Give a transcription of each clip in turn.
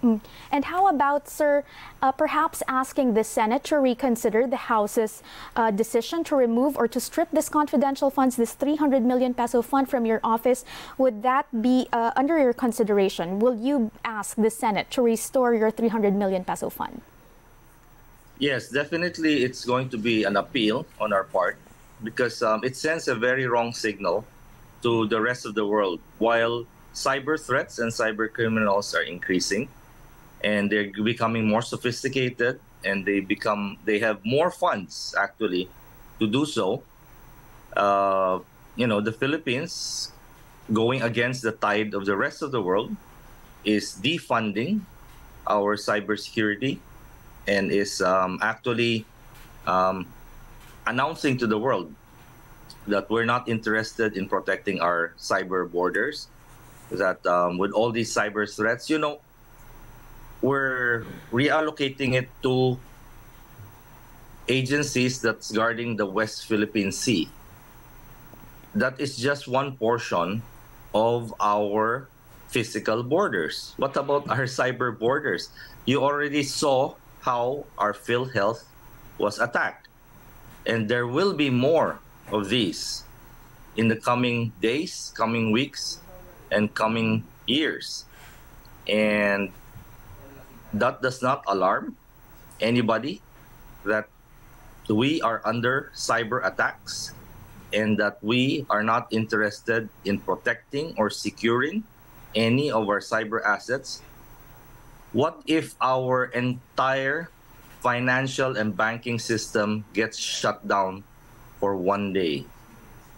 And how about, sir, perhaps asking the Senate to reconsider the House's decision to remove or to strip this confidential funds, this 300 million peso fund from your office? Would that be under your consideration? Will you ask the Senate to restore your 300 million peso fund? Yes, definitely it's going to be an appeal on our part, because it sends a very wrong signal to the rest of the world. While cyber threats and cyber criminals are increasing, and they're becoming more sophisticated, and they have more funds actually to do so. You know, the Philippines, going against the tide of the rest of the world, is defunding our cybersecurity and is actually announcing to the world that we're not interested in protecting our cyber borders. That with all these cyber threats, you know, we're reallocating it to agencies that's guarding the West Philippine Sea. That is just one portion of our physical borders. What about our cyber borders? You already saw how our PhilHealth was attacked. And there will be more of these in the coming days, coming weeks, and coming years. And that does not alarm anybody that we are under cyber attacks and that we are not interested in protecting or securing any of our cyber assets. What if our entire financial and banking system gets shut down for one day?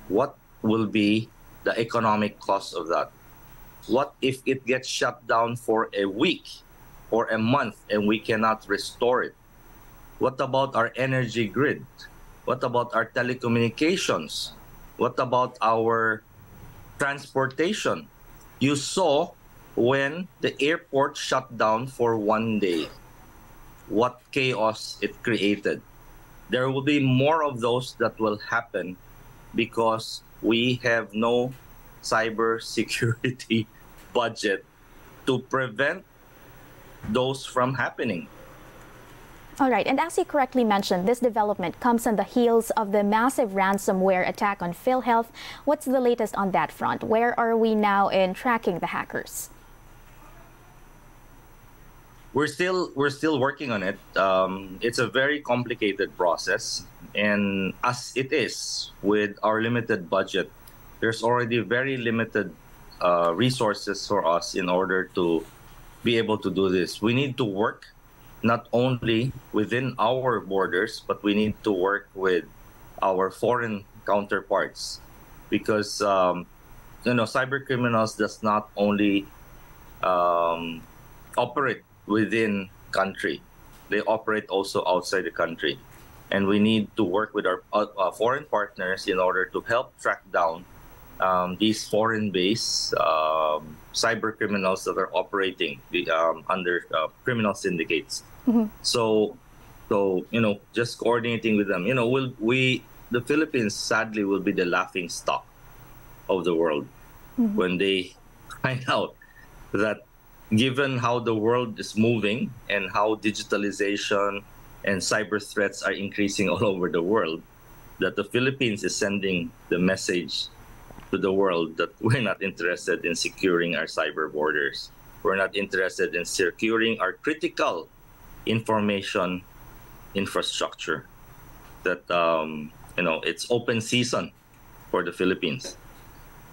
What will be the economic cost of that? What if it gets shut down for a week or a month and we cannot restore it? What about our energy grid? What about our telecommunications? What about our transportation? You saw when the airport shut down for one day, what chaos it created. There will be more of those that will happen because we have no cybersecurity budget to prevent those from happening. All right, and as you correctly mentioned, this development comes on the heels of the massive ransomware attack on PhilHealth. What's the latest on that front? Where are we now in tracking the hackers? We're still working on it. It's a very complicated process, and as it is with our limited budget, there's already very limited resources for us in order to be able to do this. We need to work not only within our borders, but we need to work with our foreign counterparts, because you know, cyber criminals does not only operate within country, they operate also outside the country, and we need to work with our foreign partners in order to help track down these foreign-based cyber criminals that are operating under criminal syndicates. Mm-hmm. So you know, just coordinating with them. You know, the Philippines sadly will be the laughing stock of the world, mm-hmm, when they find out that, given how the world is moving and how digitalization and cyber threats are increasing all over the world, that the Philippines is sending the message to the world that we're not interested in securing our cyber borders. We're not interested in securing our critical information infrastructure. That, you know, it's open season for the Philippines.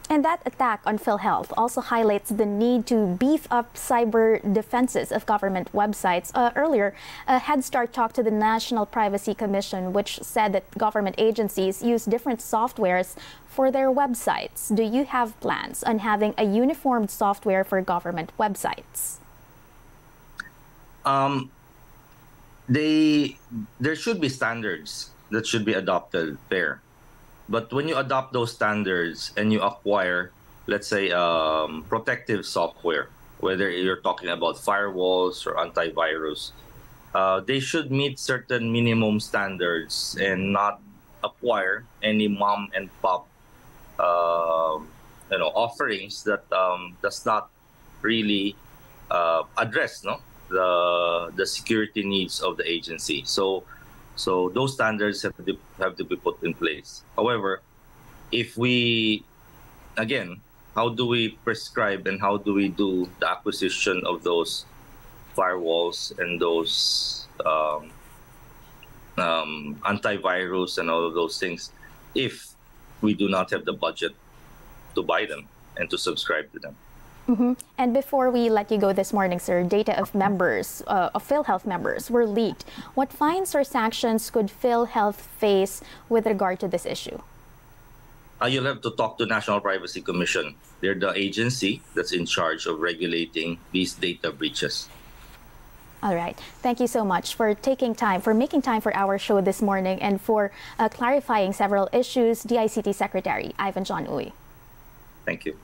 And that attack on PhilHealth also highlights the need to beef up cyber defenses of government websites. Earlier, Head Start talked to the National Privacy Commission, which said that government agencies use different softwares for their websites. Do you have plans on having a uniformed software for government websites? There should be standards that should be adopted there. But when you adopt those standards and you acquire, let's say, protective software, whether you're talking about firewalls or antivirus, they should meet certain minimum standards and not acquire any mom and pop, offerings that does not really address the security needs of the agency. So those standards have to be put in place. However, if we, again, how do we prescribe and how do we do the acquisition of those firewalls and those antivirus and all of those things if we do not have the budget to buy them and to subscribe to them? Mm-hmm. And before we let you go this morning, sir, data of members, of PhilHealth members were leaked. What fines or sanctions could PhilHealth face with regard to this issue? You'll have to talk to National Privacy Commission. They're the agency that's in charge of regulating these data breaches. All right. Thank you so much for taking time, for making time for our show this morning and for clarifying several issues, DICT Secretary Ivan John Uy. Thank you.